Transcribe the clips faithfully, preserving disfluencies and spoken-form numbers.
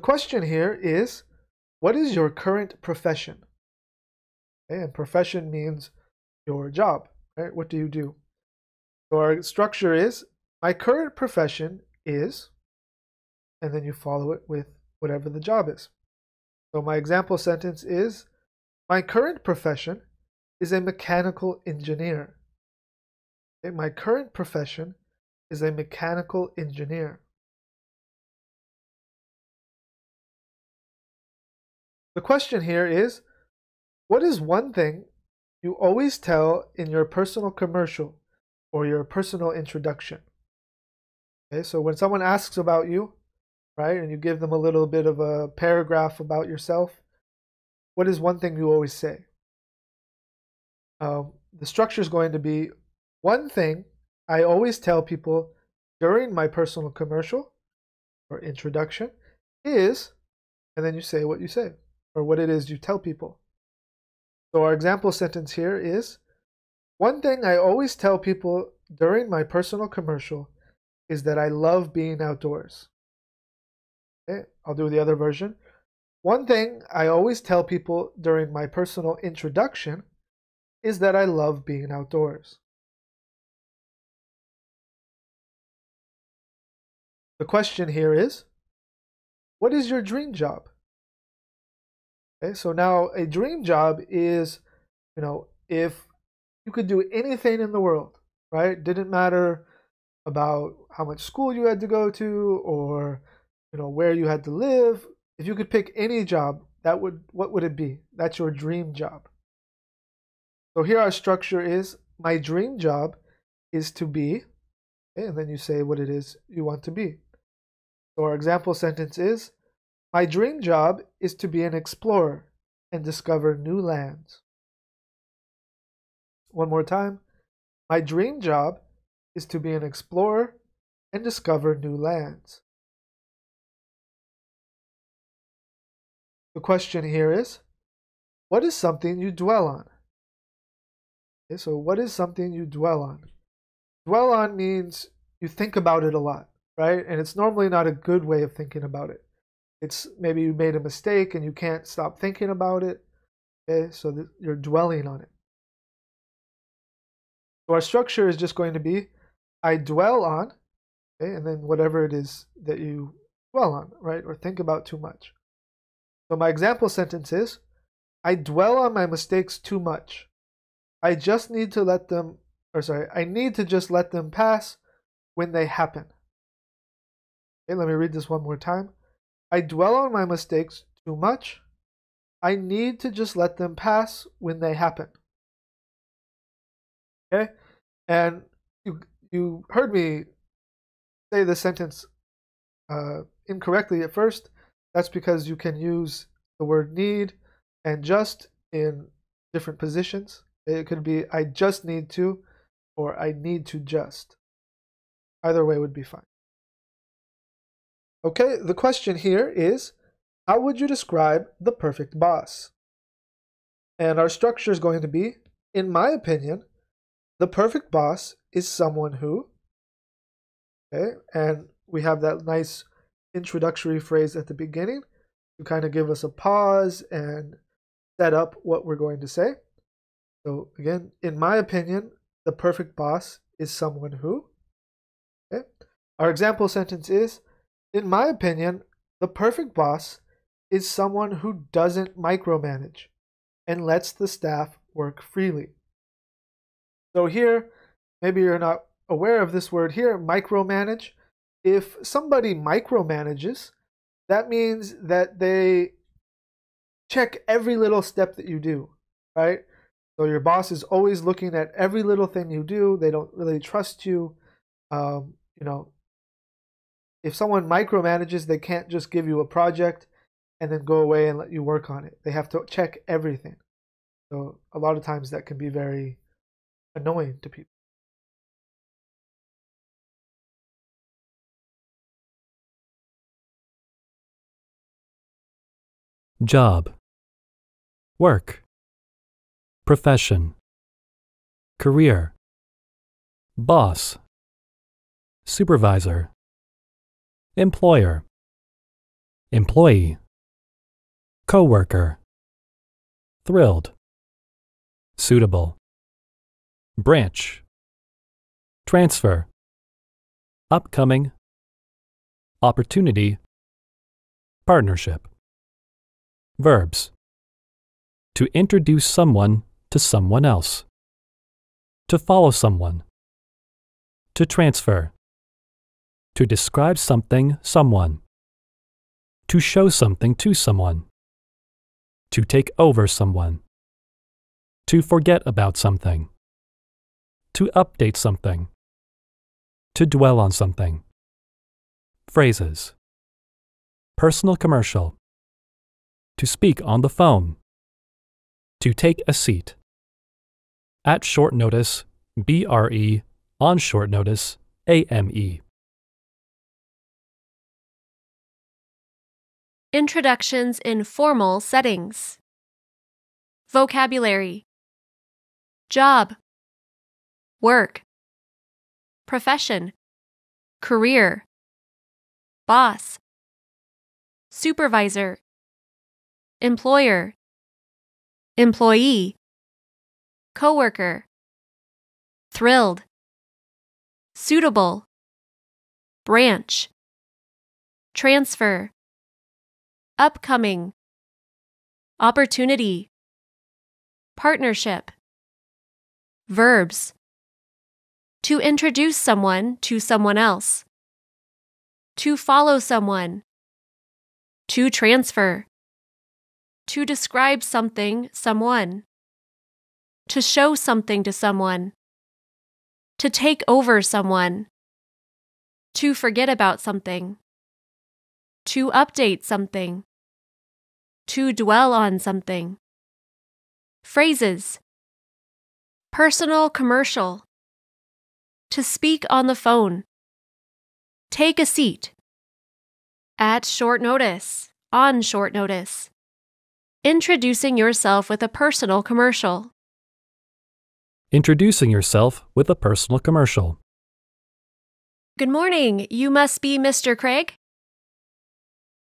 The question here is, what is your current profession? Okay, and profession means your job, right? What do you do? So our structure is, my current profession is, and then you follow it with whatever the job is. So my example sentence is, my current profession is a mechanical engineer. Okay, my current profession is a mechanical engineer. The question here is, what is one thing you always tell in your personal commercial or your personal introduction? Okay, so when someone asks about you, right, and you give them a little bit of a paragraph about yourself, what is one thing you always say? Um, the structure is going to be, one thing I always tell people during my personal commercial or introduction is, and then you say what you say, or what it is you tell people. So our example sentence here is, one thing I always tell people during my personal commercial is that I love being outdoors. Okay, I'll do the other version. One thing I always tell people during my personal introduction is that I love being outdoors. The question here is, what is your dream job? Okay, so now a dream job is, you know, if you could do anything in the world, right? Didn't matter about how much school you had to go to or, you know, where you had to live. If you could pick any job, that would, what would it be? That's your dream job. So here our structure is, my dream job is to be, okay, and then you say what it is you want to be. So our example sentence is, my dream job is to be an explorer and discover new lands. One more time. My dream job is to be an explorer and discover new lands. The question here is, what is something you dwell on? Okay, so what is something you dwell on? Dwell on means you think about it a lot, right? And it's normally not a good way of thinking about it. It's maybe you made a mistake and you can't stop thinking about it. Okay, so that you're dwelling on it. So our structure is just going to be, I dwell on, okay, and then whatever it is that you dwell on, right, or think about too much. So my example sentence is, I dwell on my mistakes too much. I just need to let them, or sorry, I need to just let them pass when they happen. Okay, let me read this one more time. I dwell on my mistakes too much. I need to just let them pass when they happen. Okay? And you, you heard me say this sentence uh, incorrectly at first. That's because you can use the word need and just in different positions. It could be, I just need to, or I need to just. Either way would be fine. Okay, the question here is, how would you describe the perfect boss? And our structure is going to be, in my opinion, the perfect boss is someone who, okay, and we have that nice introductory phrase at the beginning to kind of give us a pause and set up what we're going to say. So again, in my opinion, the perfect boss is someone who, okay. Our example sentence is, in my opinion, the perfect boss is someone who doesn't micromanage and lets the staff work freely. So here, maybe you're not aware of this word here, micromanage. If somebody micromanages, that means that they check every little step that you do, right? So your boss is always looking at every little thing you do. They don't really trust you, um, you know. If someone micromanages, they can't just give you a project and then go away and let you work on it. They have to check everything. So a lot of times that can be very annoying to people. Job, work, profession, career, boss, supervisor, employer, employee, coworker, thrilled, suitable, branch, transfer, upcoming, opportunity, partnership. Verbs: to introduce someone to someone else, to follow someone, to transfer, to describe something, someone, to show something to someone, to take over someone, to forget about something, to update something, to dwell on something. Phrases: personal commercial, to speak on the phone, to take a seat, at short notice, B R E, on short notice, A M E. Introductions in formal settings. Vocabulary: job, work, profession, career, boss, supervisor, employer, employee, coworker, thrilled, suitable, branch, transfer, upcoming, opportunity, partnership. Verbs: to introduce someone to someone else, to follow someone, to transfer, to describe something, someone, to show something to someone, to take over someone, to forget about something, to update something, to dwell on something. Phrases: personal commercial, to speak on the phone, take a seat, at short notice, on short notice, introducing yourself with a personal commercial. Introducing yourself with a personal commercial. Good morning, you must be Mister Craig?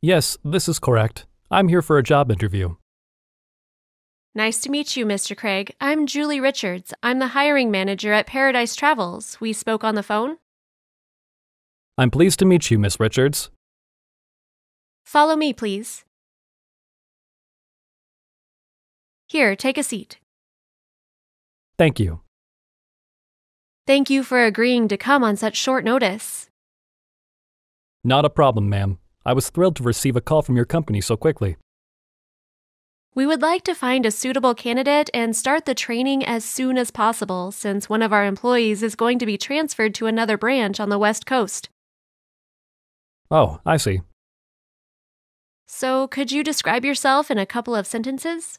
Yes, this is correct. I'm here for a job interview. Nice to meet you, Mister Craig. I'm Julie Richards. I'm the hiring manager at Paradise Travels. We spoke on the phone. I'm pleased to meet you, Miss Richards. Follow me, please. Here, take a seat. Thank you. Thank you for agreeing to come on such short notice. Not a problem, ma'am. I was thrilled to receive a call from your company so quickly. We would like to find a suitable candidate and start the training as soon as possible, since one of our employees is going to be transferred to another branch on the West Coast. Oh, I see. So, could you describe yourself in a couple of sentences?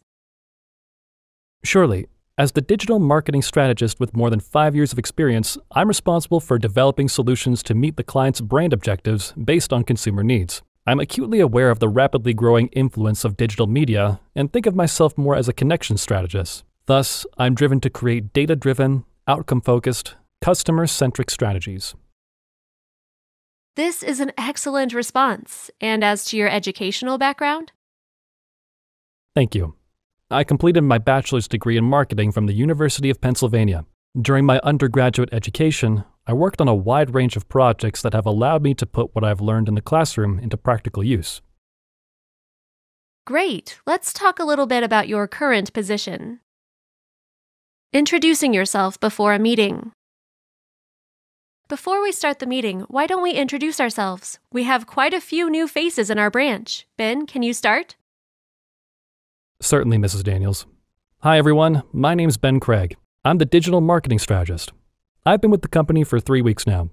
Surely. As the digital marketing strategist with more than five years of experience, I'm responsible for developing solutions to meet the client's brand objectives based on consumer needs. I'm acutely aware of the rapidly growing influence of digital media and think of myself more as a connection strategist. Thus, I'm driven to create data-driven, outcome-focused, customer-centric strategies. This is an excellent response. And as to your educational background? Thank you. I completed my bachelor's degree in marketing from the University of Pennsylvania. During my undergraduate education, I worked on a wide range of projects that have allowed me to put what I've learned in the classroom into practical use. Great. Let's talk a little bit about your current position. Introducing yourself before a meeting. Before we start the meeting, why don't we introduce ourselves? We have quite a few new faces in our branch. Ben, can you start? Certainly, Missus Daniels. Hi, everyone. My name's Ben Craig. I'm the digital marketing strategist. I've been with the company for three weeks now.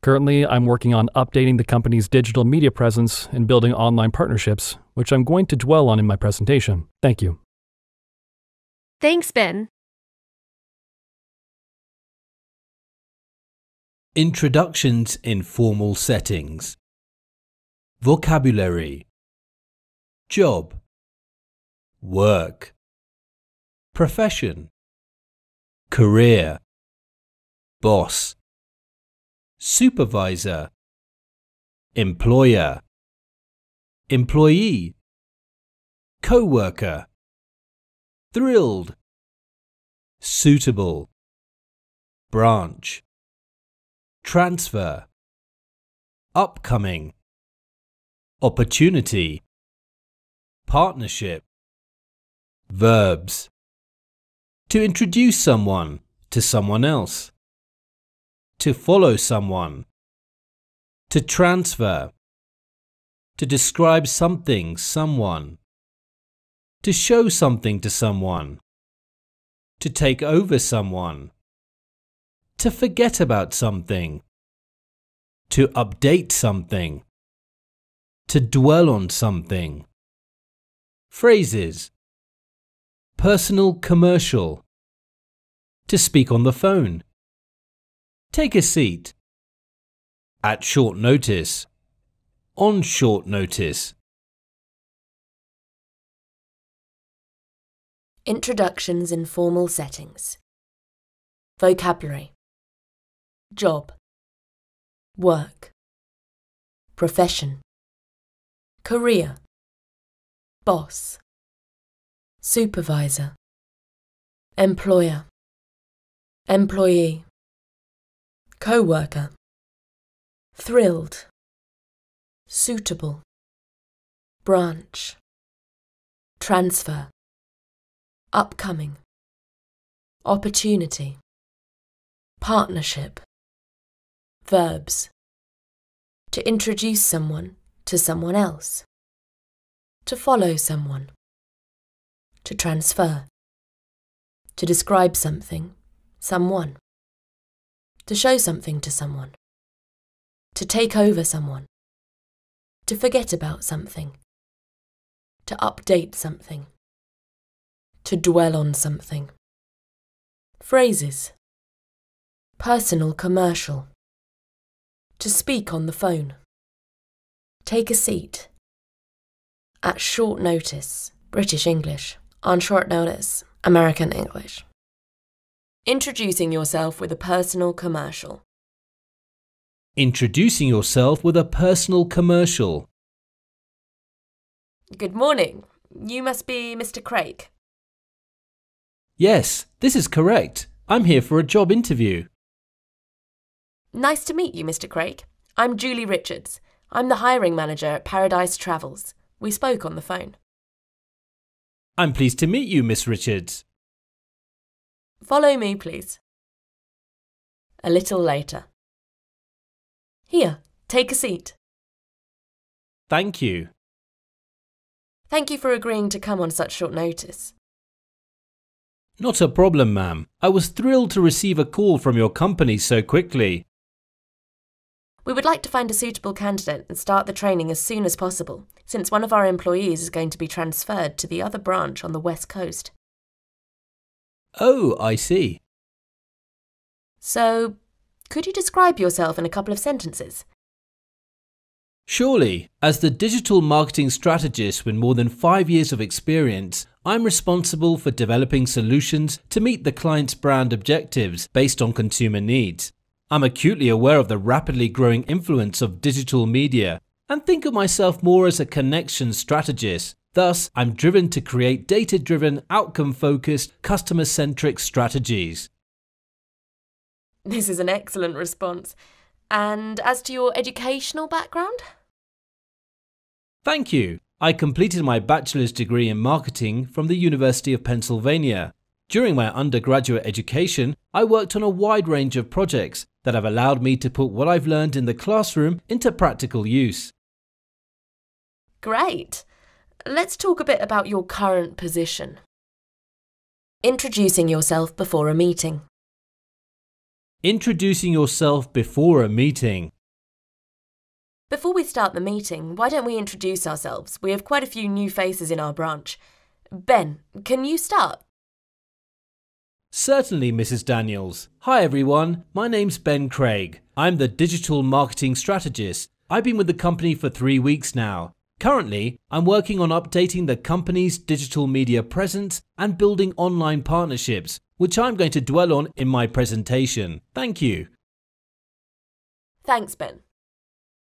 Currently, I'm working on updating the company's digital media presence and building online partnerships, which I'm going to dwell on in my presentation. Thank you. Thanks, Ben. Introductions in formal settings. Vocabulary: job, work, profession, career, boss, supervisor, employer, employee, co-worker, thrilled, suitable, branch, transfer, upcoming, opportunity, partnership. Verbs: to introduce someone to someone else, to follow someone, to transfer, to describe something, someone, to show something to someone, to take over someone, to forget about something, to update something, to dwell on something. Phrases: personal commercial, to speak on the phone, take a seat, at short notice, on short notice. Introductions in formal settings. Vocabulary: job, work, profession, career, boss, supervisor, employer, employee, co-worker, thrilled, suitable, branch, transfer, upcoming, opportunity, partnership. Verbs: to introduce someone to someone else, to follow someone, to transfer, to describe something, someone, to show something to someone, to take over someone, to forget about something, to update something, to dwell on something. Phrases: personal commercial, to speak on the phone, take a seat, at short notice, British English, on short notice, American English. Introducing yourself with a personal commercial. Introducing yourself with a personal commercial. Good morning. You must be Mister Craig. Yes, this is correct. I'm here for a job interview. Nice to meet you, Mister Craig. I'm Julie Richards. I'm the hiring manager at Paradise Travels. We spoke on the phone. I'm pleased to meet you, Miss Richards. Follow me, please. A little later. Here, take a seat. Thank you. Thank you for agreeing to come on such short notice. Not a problem, ma'am. I was thrilled to receive a call from your company so quickly. We would like to find a suitable candidate and start the training as soon as possible, since one of our employees is going to be transferred to the other branch on the West Coast. Oh, I see. So, could you describe yourself in a couple of sentences? Surely, as the digital marketing strategist with more than five years of experience, I'm responsible for developing solutions to meet the client's brand objectives based on consumer needs. I'm acutely aware of the rapidly growing influence of digital media and think of myself more as a connection strategist. Thus, I'm driven to create data-driven, outcome-focused, customer-centric strategies. This is an excellent response. And as to your educational background? Thank you. I completed my bachelor's degree in marketing from the University of Pennsylvania. During my undergraduate education, I worked on a wide range of projects that have allowed me to put what I've learned in the classroom into practical use. Great. Let's talk a bit about your current position. Introducing yourself before a meeting. Introducing yourself before a meeting. Before we start the meeting, why don't we introduce ourselves? We have quite a few new faces in our branch. Ben, can you start? Certainly, Missus Daniels. Hi everyone, my name's Ben Craig. I'm the digital marketing strategist. I've been with the company for three weeks now. Currently, I'm working on updating the company's digital media presence and building online partnerships, which I'm going to dwell on in my presentation. Thank you. Thanks, Ben.